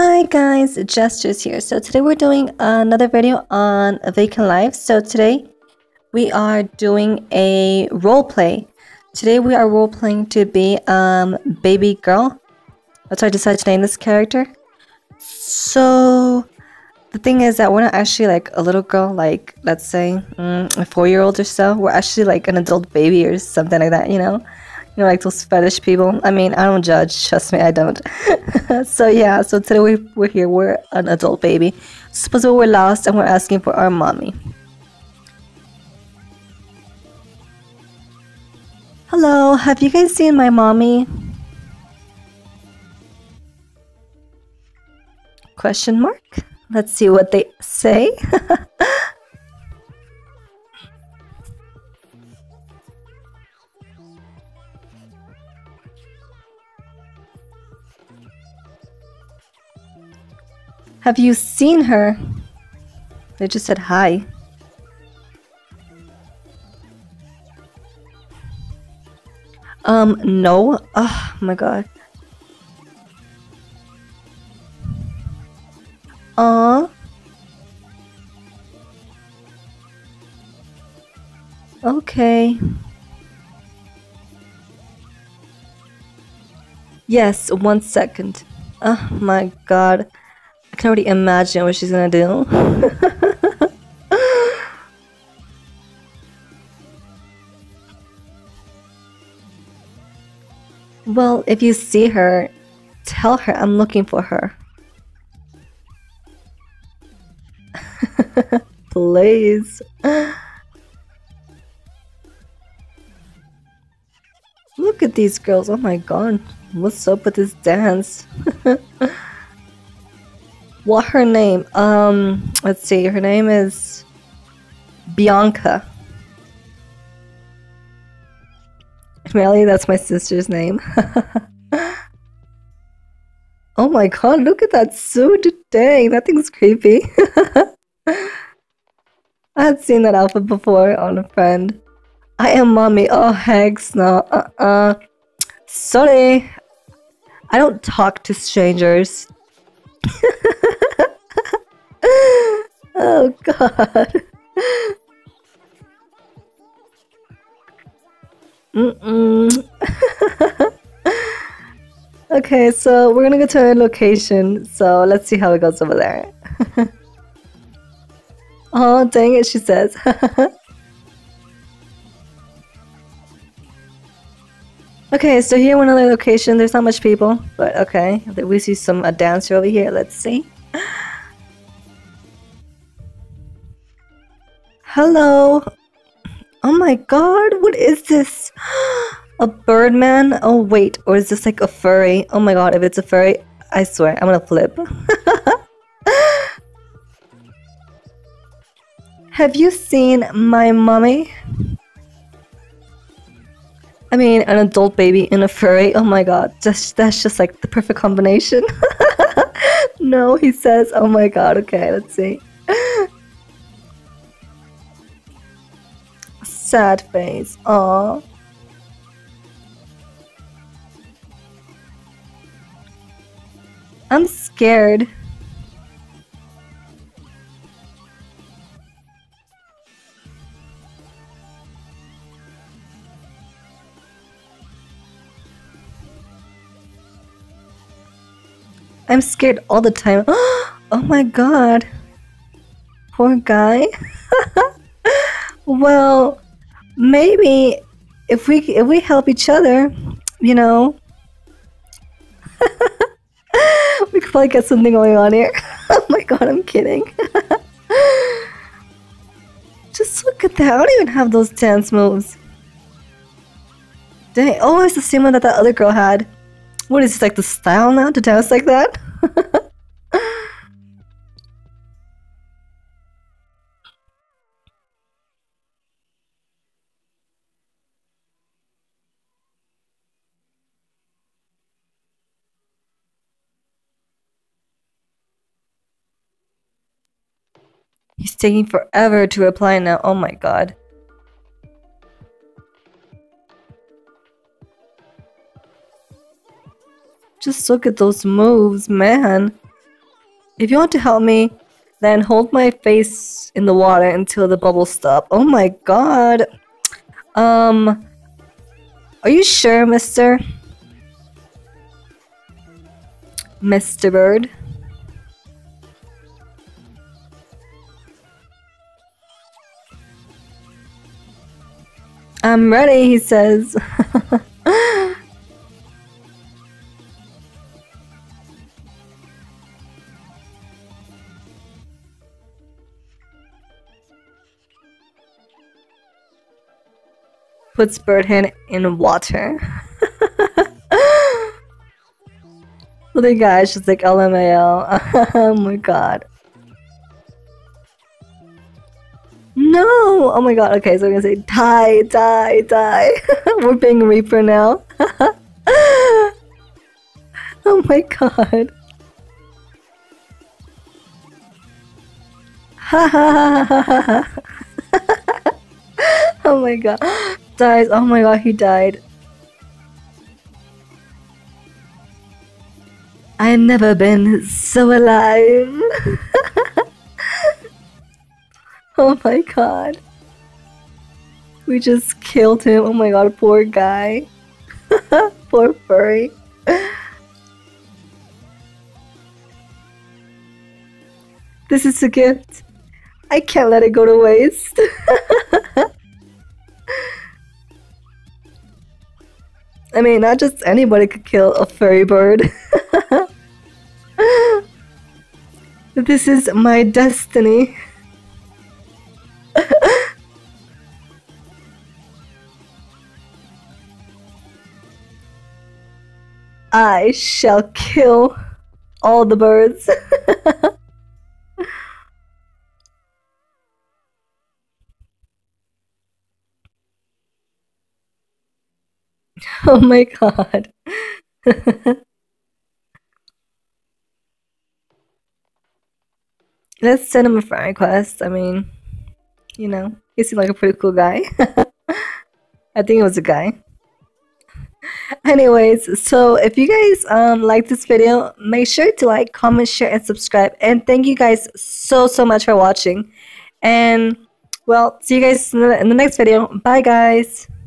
Hi guys, Jestress here. So today we're doing another video on Avakin Life. So today we are doing a role play. Today we are role playing to be baby girl. That's why I decided to name this character. So the thing is that we're not actually like a little girl, like let's say a 4-year-old or so. We're actually like an adult baby or something like that, you know? You know, like those fetish people. I mean, I don't judge. Trust me, I don't. So yeah, so today we're here. We're an adult baby. Suppose we're lost and we're asking for our mommy. Hello, have you guys seen my mommy? Question mark? Let's see what they say. Have you seen her? They just said hi. No. Oh my god. Okay. Yes, 1 second. Oh my god. I can already imagine what she's gonna do. Well, if you see her, tell her I'm looking for her. Please. Look at these girls. Oh my god. What's up with this dance? What her name? Let's see. Her name is Bianca. Really? That's my sister's name. Oh my god, look at that suit. Dang, that thing's creepy. I had seen that outfit before on a friend. I am mommy. Oh, hex no. Sorry. I don't talk to strangers. Oh god. Okay, so we're gonna go to our location, so let's see how it goes over there. Oh dang it, she says. Okay, so here we're in another location. There's not much people, but okay. We see some dancer over here. Let's see. Hello. Oh my god, what is this? A birdman? Oh wait, or is this like a furry? Oh my god, if it's a furry, I swear, I'm gonna flip. Have you seen my mommy? I mean, an adult baby and a furry. Oh my god, that's just like the perfect combination. No, he says. Oh my god. Okay, let's see. Sad face. Aww. I'm scared. I'm scared all the time. Oh my god. Poor guy. Well, maybe if we help each other, you know, we could probably get something going on here. Oh my god, I'm kidding. Just look at that. I don't even have those dance moves. Dang. Oh, it's the same one that that other girl had. What is this, like the style now to dance like that? He's taking forever to reply now. Oh my god. Just look at those moves, man. If you want to help me, then hold my face in the water until the bubbles stop. Oh my god. Are you sure, mister? Mr. Bird? I'm ready, he says. Puts bird hand in water. Little guy's just like LMAO. Oh my god. No! Oh my god, okay, so I'm gonna say die, die, die. We're being Reaper now. Oh my god. Ha ha ha ha ha. Oh my god. Dies. Oh my god, he died. I've never been so alive. Oh my god. We just killed him. Oh my god, poor guy. Poor furry. This is a gift. I can't let it go to waste. I mean, not just anybody could kill a furry bird. This is my destiny. I shall kill all the birds. Oh my god. Let's send him a friend request. I mean, you know, he seemed like a pretty cool guy. I think it was a guy. Anyways, so if you guys like this video, make sure to like, comment, share, and subscribe. And thank you guys so much for watching. And well, see you guys in the next video. Bye guys.